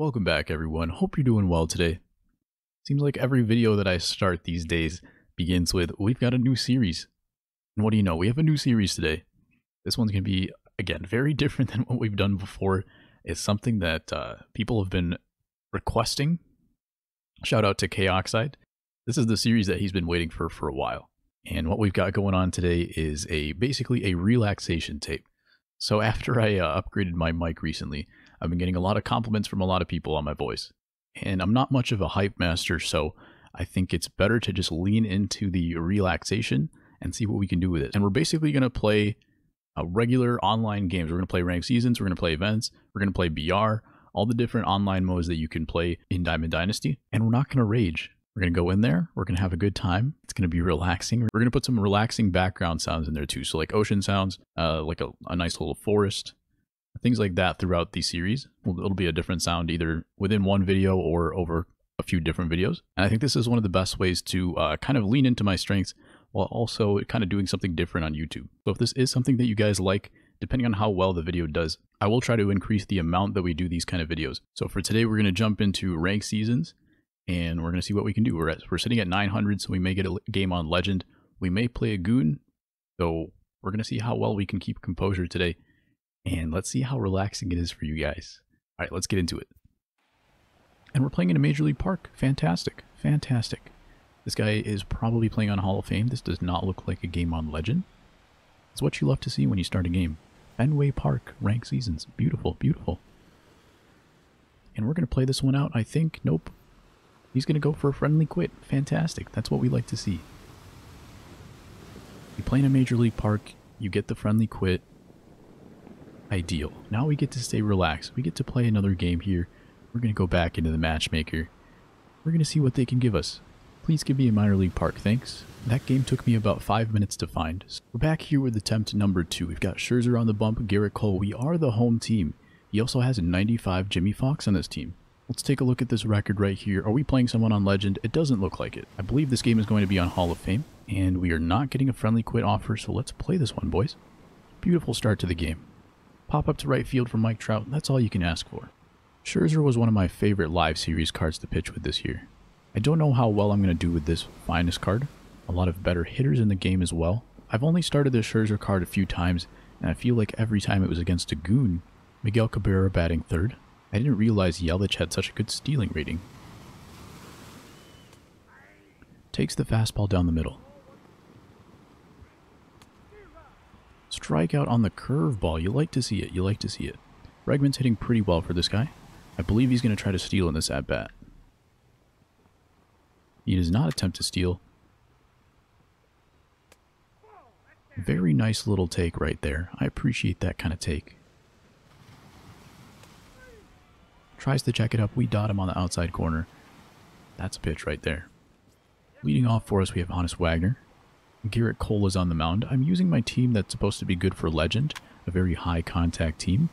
Welcome back, everyone. Hope you're doing well today. Seems like every video that I start these days begins with, we've got a new series. And what do you know? We have a new series today. This one's going to be, again, very different than what we've done before. It's something that people have been requesting. Shout out to K-Oxide. This is the series that he's been waiting for a while. And what we've got going on today is basically a relaxation tape. So after I upgraded my mic recently, I've been getting a lot of compliments from a lot of people on my voice. And I'm not much of a hype master, so I think it's better to just lean into the relaxation and see what we can do with it. And we're basically going to play regular online games. We're going to play ranked seasons, we're going to play events, we're going to play BR, all the different online modes that you can play in Diamond Dynasty. And we're not going to rage. We're going to go in there, we're going to have a good time, it's going to be relaxing. We're going to put some relaxing background sounds in there too, so like ocean sounds, like a nice little forest, things like that throughout the series. It'll be a different sound either within one video or over a few different videos. And I think this is one of the best ways to kind of lean into my strengths while also kind of doing something different on YouTube. So if this is something that you guys like, depending on how well the video does, I will try to increase the amount that we do these kind of videos. So for today, we're going to jump into ranked seasons. And we're going to see what we can do. We're sitting at 900, so we may get a game on Legend. We may play a Goon, so we're going to see how well we can keep composure today. And let's see how relaxing it is for you guys. All right, let's get into it. And we're playing in a Major League Park. Fantastic. Fantastic. This guy is probably playing on Hall of Fame. This does not look like a game on Legend. It's what you love to see when you start a game. Fenway Park, ranked seasons. Beautiful, beautiful. And we're going to play this one out, I think. Nope. He's going to go for a friendly quit. Fantastic. That's what we like to see. You play in a Major League Park, you get the friendly quit. Ideal. Now we get to stay relaxed. We get to play another game here. We're going to go back into the matchmaker. We're going to see what they can give us. Please give me a minor league park, thanks. That game took me about 5 minutes to find. So we're back here with attempt number 2. We've got Scherzer on the bump, Garrett Cole. We are the home team. He also has a 95 Jimmy Foxx on this team. Let's take a look at this record right here. Are we playing someone on Legend? It doesn't look like it. I believe this game is going to be on Hall of Fame, and we are not getting a friendly quit offer, so let's play this one, boys. Beautiful start to the game. Pop up to right field from Mike Trout, and that's all you can ask for. Scherzer was one of my favorite live series cards to pitch with this year. I don't know how well I'm going to do with this finest card. A lot of better hitters in the game as well. I've only started this Scherzer card a few times, and I feel like every time it was against a Goon. Miguel Cabrera batting third. I didn't realize Yelich had such a good stealing rating. Takes the fastball down the middle. Strikeout on the curveball. You like to see it. You like to see it. Bregman's hitting pretty well for this guy. I believe he's going to try to steal in this at-bat. He does not attempt to steal. Very nice little take right there. I appreciate that kind of take. Tries to check it up. We dot him on the outside corner. That's a pitch right there. Leading off for us, we have Honus Wagner. Garrett Cole is on the mound. I'm using my team that's supposed to be good for Legend, a very high contact team,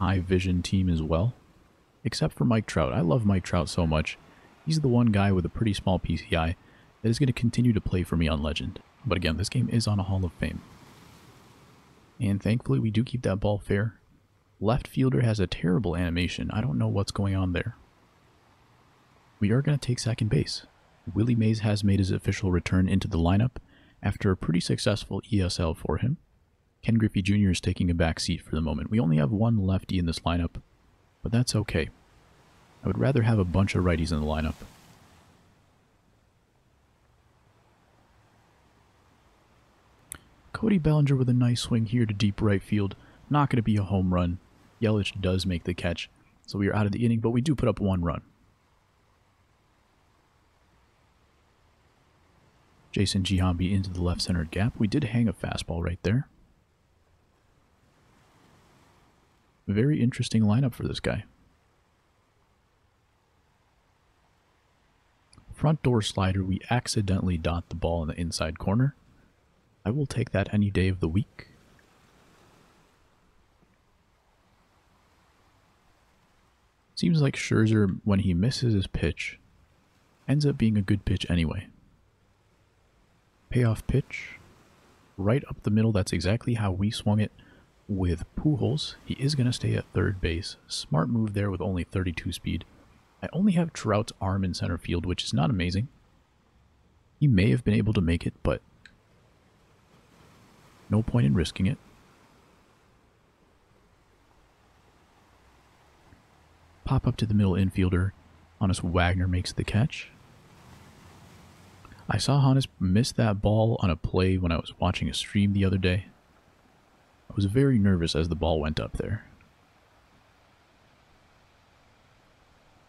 high vision team as well, except for Mike Trout. I love Mike Trout so much. He's the one guy with a pretty small PCI that is going to continue to play for me on Legend. But again, this game is on a Hall of Fame. And thankfully, we do keep that ball fair. Left fielder has a terrible animation. I don't know what's going on there. We are going to take second base. Willie Mays has made his official return into the lineup after a pretty successful ESL for him. Ken Griffey Jr. is taking a back seat for the moment. We only have one lefty in this lineup, but that's okay. I would rather have a bunch of righties in the lineup. Cody Bellinger with a nice swing here to deep right field. Not going to be a home run. Yelich does make the catch, so we are out of the inning, but we do put up one run. Jason Giambi into the left-centered gap. We did hang a fastball right there. Very interesting lineup for this guy. Front door slider, we accidentally dot the ball in the inside corner. I will take that any day of the week. Seems like Scherzer, when he misses his pitch, ends up being a good pitch anyway. Payoff pitch. Right up the middle, that's exactly how we swung it. with Pujols. He is going to stay at third base. Smart move there with only 32 speed. I only have Trout's arm in center field, which is not amazing. He may have been able to make it, but no point in risking it. Pop up to the middle infielder. Honus Wagner makes the catch. I saw Honus miss that ball on a play when I was watching a stream the other day. I was very nervous as the ball went up there.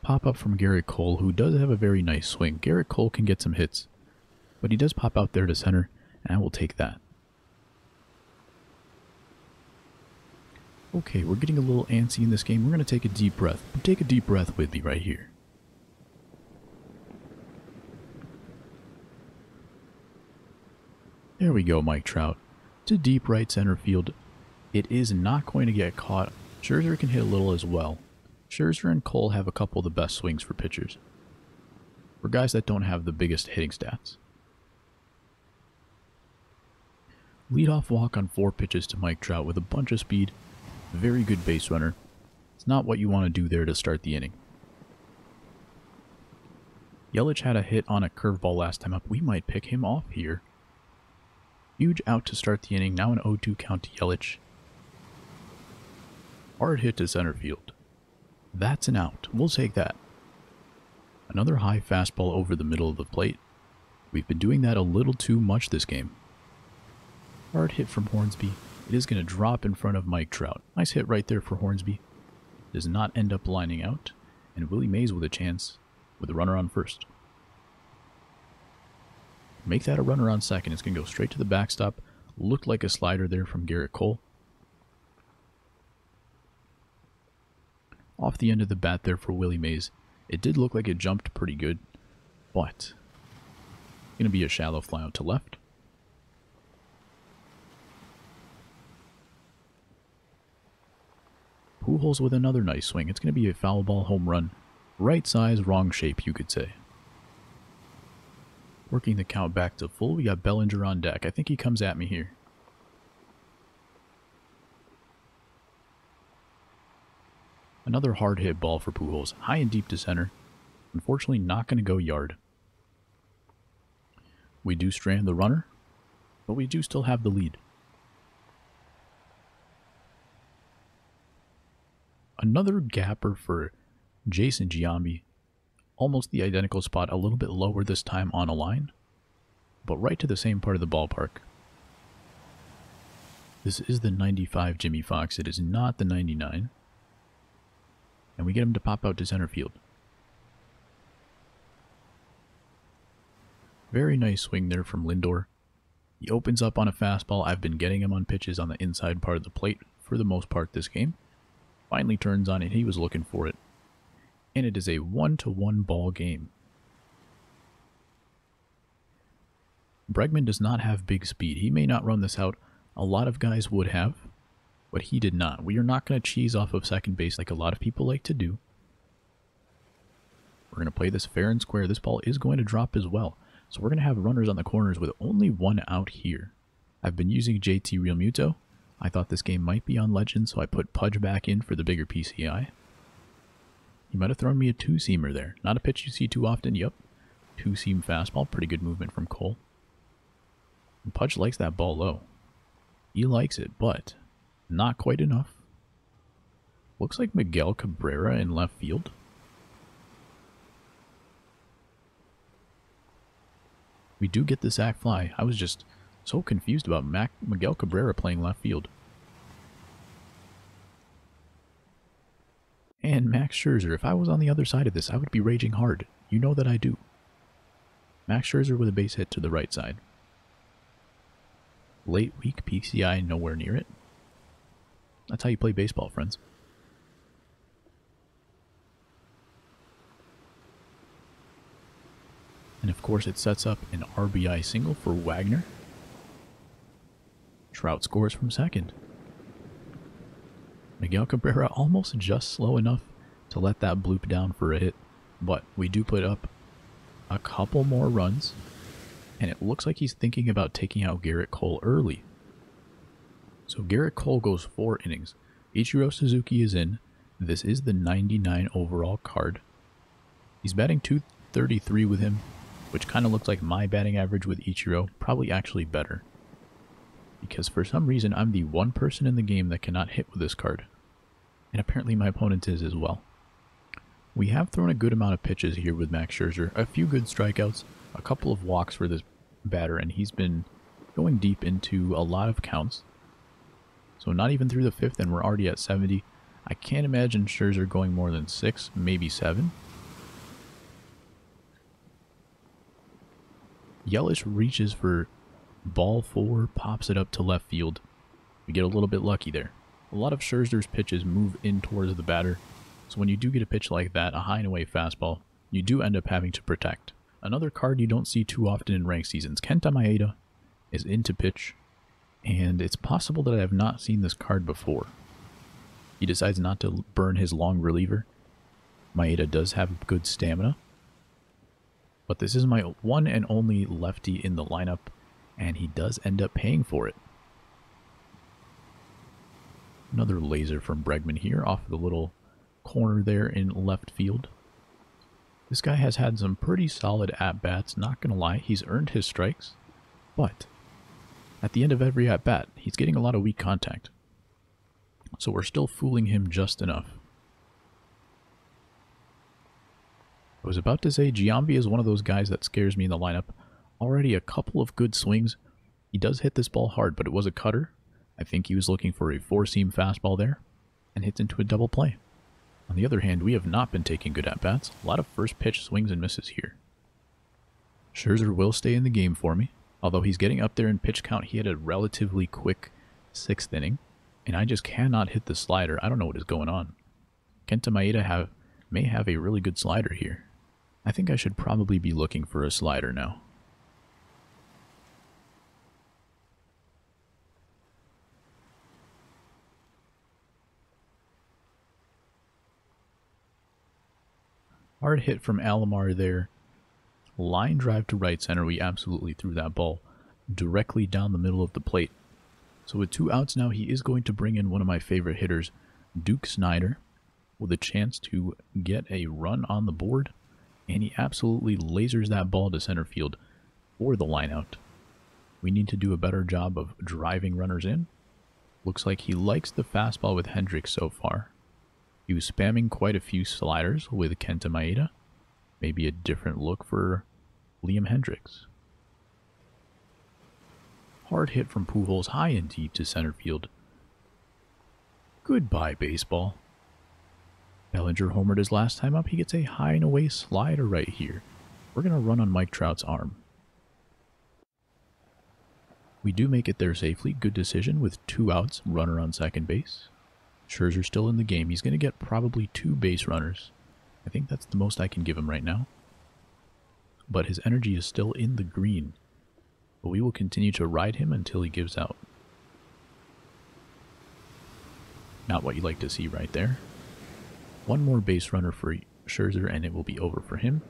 Pop up from Garrett Cole, who does have a very nice swing. Garrett Cole can get some hits, but he does pop out there to center, and I will take that. Okay, we're getting a little antsy in this game. We're going to take a deep breath. Take a deep breath with me right here. There we go, Mike Trout. To deep right center field. It is not going to get caught. Scherzer can hit a little as well. Scherzer and Cole have a couple of the best swings for pitchers. For guys that don't have the biggest hitting stats. Leadoff walk on 4 pitches to Mike Trout with a bunch of speed. Very good base runner. It's not what you want to do there to start the inning. Yelich had a hit on a curveball last time up. We might pick him off here. Huge out to start the inning. Now an 0-2 count to Yelich. Hard hit to center field. That's an out. We'll take that. Another high fastball over the middle of the plate. We've been doing that a little too much this game. Hard hit from Hornsby. It is going to drop in front of Mike Trout. Nice hit right there for Hornsby. Does not end up lining out. And Willie Mays with a chance with a runner on first. Make that a runner on second. It's going to go straight to the backstop. Looked like a slider there from Garrett Cole. Off the end of the bat there for Willie Mays. It did look like it jumped pretty good, but it's going to be a shallow fly out to left. Pujols with another nice swing. It's going to be a foul ball home run. Right size, wrong shape, you could say. Working the count back to full, we got Bellinger on deck. I think he comes at me here. Another hard hit ball for Pujols. High and deep to center. Unfortunately, not going to go yard. We do strand the runner, but we do still have the lead. Another gapper for Jason Giambi. Almost the identical spot, a little bit lower this time on a line, but right to the same part of the ballpark. This is the 95 Jimmy Foxx. It is not the 99. And we get him to pop out to center field. Very nice swing there from Lindor. He opens up on a fastball. I've been getting him on pitches on the inside part of the plate for the most part this game. Finally turns on it. He was looking for it. And it is a 1-1 ball game. Bregman does not have big speed. He may not run this out. A lot of guys would have, but he did not. We are not going to cheese off of second base like a lot of people like to do. We're going to play this fair and square. This ball is going to drop as well. So we're going to have runners on the corners with only one out here. I've been using JT Realmuto. I thought this game might be on Legend, so I put Pudge back in for the bigger PCI. He might have thrown me a two-seamer there. Not a pitch you see too often, yep. Two-seam fastball, pretty good movement from Cole. And Pudge likes that ball low. He likes it, but not quite enough. Looks like Miguel Cabrera in left field. We do get the sac fly. I was just so confused about Miguel Cabrera playing left field. And Max Scherzer, if I was on the other side of this, I would be raging hard. You know that I do. Max Scherzer with a base hit to the right side. Late week PCI, nowhere near it. That's how you play baseball, friends. And of course, it sets up an RBI single for Wagner. Trout scores from second. Miguel Cabrera almost just slow enough to let that bloop down for a hit, but we do put up a couple more runs, and it looks like he's thinking about taking out Garrett Cole early. So Garrett Cole goes 4 innings. Ichiro Suzuki is in. This is the 99 overall card. He's batting 233 with him, which kind of looks like my batting average with Ichiro, probably actually better. Because for some reason, I'm the one person in the game that cannot hit with this card. And apparently my opponent is as well. We have thrown a good amount of pitches here with Max Scherzer, a few good strikeouts, a couple of walks for this batter, and he's been going deep into a lot of counts. So not even through the 5th, and we're already at 70. I can't imagine Scherzer going more than 6, maybe 7. Yelich reaches for ball 4, pops it up to left field. We get a little bit lucky there. A lot of Scherzer's pitches move in towards the batter, so when you do get a pitch like that, a high and away fastball, you do end up having to protect. Another card you don't see too often in ranked seasons, Kenta Maeda is in to pitch, and it's possible that I have not seen this card before. He decides not to burn his long reliever. Maeda does have good stamina, but this is my one and only lefty in the lineup, and he does end up paying for it. Another laser from Bregman here off the little corner there in left field. This guy has had some pretty solid at-bats, not going to lie. He's earned his strikes, but at the end of every at-bat, he's getting a lot of weak contact. So we're still fooling him just enough. I was about to say Giambi is one of those guys that scares me in the lineup. Already a couple of good swings. He does hit this ball hard, but it was a cutter. I think he was looking for a 4-seam fastball there, and hits into a double play. On the other hand, we have not been taking good at-bats. A lot of first pitch swings and misses here. Scherzer will stay in the game for me. Although he's getting up there in pitch count, he had a relatively quick 6th inning, and I just cannot hit the slider. I don't know what is going on. Kenta Maeda may have a really good slider here. I think I should probably be looking for a slider now. Hard hit from Alomar there. Line drive to right center. We absolutely threw that ball directly down the middle of the plate. So with 2 outs now, he is going to bring in one of my favorite hitters, Duke Snyder, with a chance to get a run on the board. And he absolutely lasers that ball to center field for the lineout. We need to do a better job of driving runners in. Looks like he likes the fastball with Hendricks so far. He was spamming quite a few sliders with Kenta Maeda. Maybe a different look for Liam Hendricks. Hard hit from Pujols, high and deep to center field. Goodbye, baseball. Bellinger homered his last time up. He gets a high and away slider right here. We're going to run on Mike Trout's arm. We do make it there safely. Good decision with 2 outs, runner on second base. Scherzer still in the game. He's going to get probably 2 base runners. I think that's the most I can give him right now. But his energy is still in the green. But we will continue to ride him until he gives out. Not what you like to see right there. One more base runner for Scherzer and it will be over for him.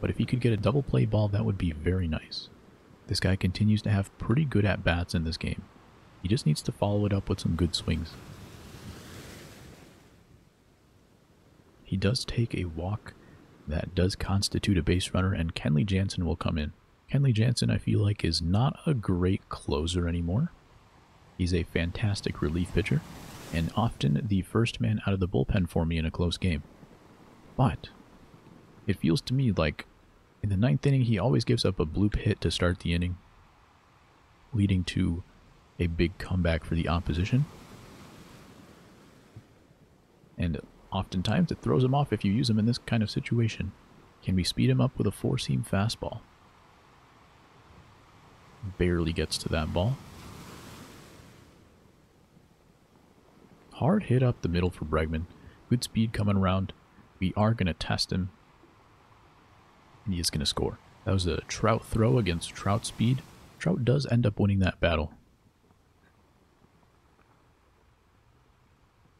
But if he could get a double play ball, that would be very nice. This guy continues to have pretty good at-bats in this game. He just needs to follow it up with some good swings. He does take a walk that does constitute a base runner, and Kenley Jansen will come in. Kenley Jansen, I feel like, is not a great closer anymore. He's a fantastic relief pitcher, and often the first man out of the bullpen for me in a close game. But it feels to me like in the 9th inning, he always gives up a bloop hit to start the inning, leading to a big comeback for the opposition. And oftentimes, it throws him off if you use him in this kind of situation. Can we speed him up with a 4-seam fastball? Barely gets to that ball. Hard hit up the middle for Bregman. Good speed coming around. We are going to test him. And he is going to score. That was a Trout throw against Trout speed. Trout does end up winning that battle.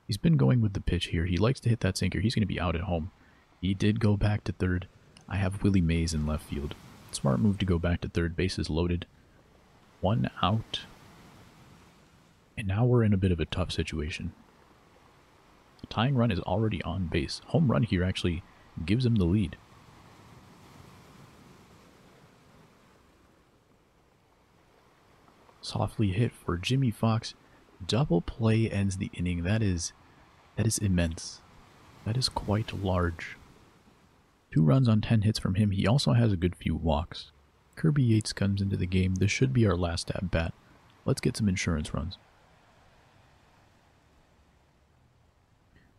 He's been going with the pitch here. He likes to hit that sinker. He's going to be out at home. He did go back to third. I have Willie Mays in left field. Smart move to go back to third. Bases loaded. 1 out. And now we're in a bit of a tough situation. The tying run is already on base. Home run here actually gives him the lead. Softly hit for Jimmy Foxx. Double play ends the inning. That is immense. That is quite large. 2 runs on 10 hits from him. He also has a good few walks. Kirby Yates comes into the game. This should be our last at bat. Let's get some insurance runs.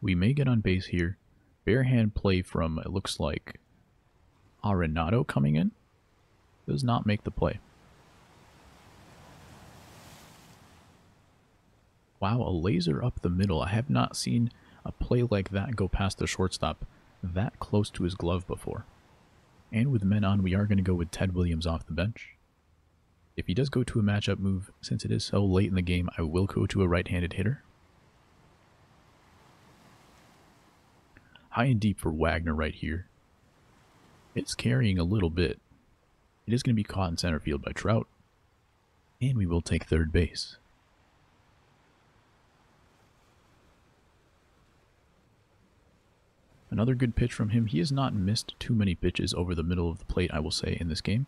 We may get on base here. Bare hand play from, it looks like, Arenado coming in. Does not make the play. Wow, a laser up the middle. I have not seen a play like that go past the shortstop that close to his glove before. And with men on, we are going to go with Ted Williams off the bench. If he does go to a matchup move, since it is so late in the game, I will go to a right-handed hitter. High and deep for Wagner right here. It's carrying a little bit. It is going to be caught in center field by Trout. And we will take third base. Another good pitch from him. He has not missed too many pitches over the middle of the plate, I will say, in this game.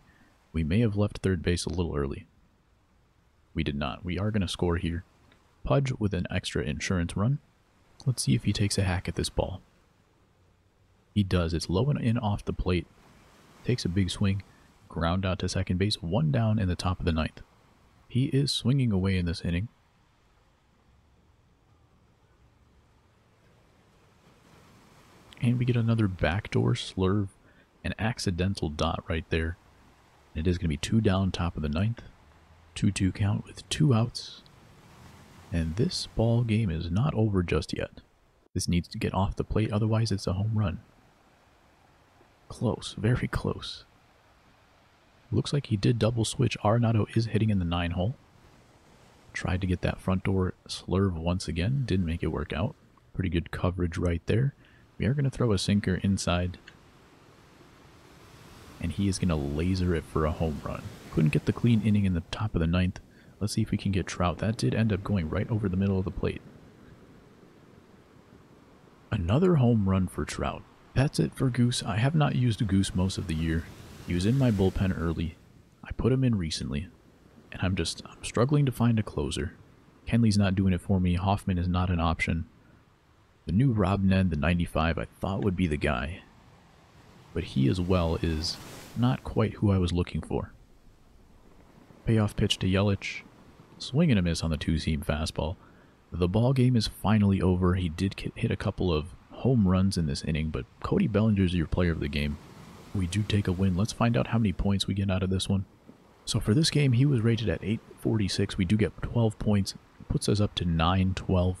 We may have left third base a little early. We did not. We are going to score here. Pudge with an extra insurance run. Let's see if he takes a hack at this ball. He does. It's low and in off the plate. Takes a big swing. Ground out to second base. 1 down in the top of the 9th. He is swinging away in this inning. And we get another backdoor slurve, an accidental dot right there. And it is going to be 2 down, top of the 9th. 2-2 count with 2 outs. And this ball game is not over just yet. This needs to get off the plate, otherwise it's a home run. Close, very close. Looks like he did double switch. Arenado is hitting in the 9 hole. Tried to get that front door slurve once again. Didn't make it work out. Pretty good coverage right there. We are going to throw a sinker inside, and he is going to laser it for a home run. Couldn't get the clean inning in the top of the 9th. Let's see if we can get Trout. That did end up going right over the middle of the plate. Another home run for Trout. That's it for Goose. I have not used Goose most of the year. He was in my bullpen early. I put him in recently, and I'm struggling to find a closer. Kenley's not doing it for me. Hoffman is not an option. The new Rob Nen, the 95, I thought would be the guy. But he as well is not quite who I was looking for. Payoff pitch to Yelich. Swing and a miss on the two-seam fastball. The ball game is finally over. He did hit a couple of home runs in this inning, but Cody Bellinger is your player of the game. We do take a win. Let's find out how many points we get out of this one. So for this game, he was rated at 846. We do get 12 points. It puts us up to 912.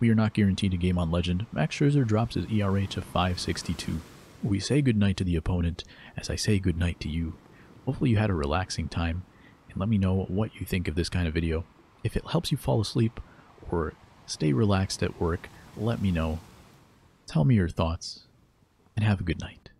We are not guaranteed a game on Legend. Max Scherzer drops his ERA to 562. We say goodnight to the opponent as I say goodnight to you. Hopefully you had a relaxing time, and let me know what you think of this kind of video. If it helps you fall asleep or stay relaxed at work, let me know. Tell me your thoughts, and have a good night.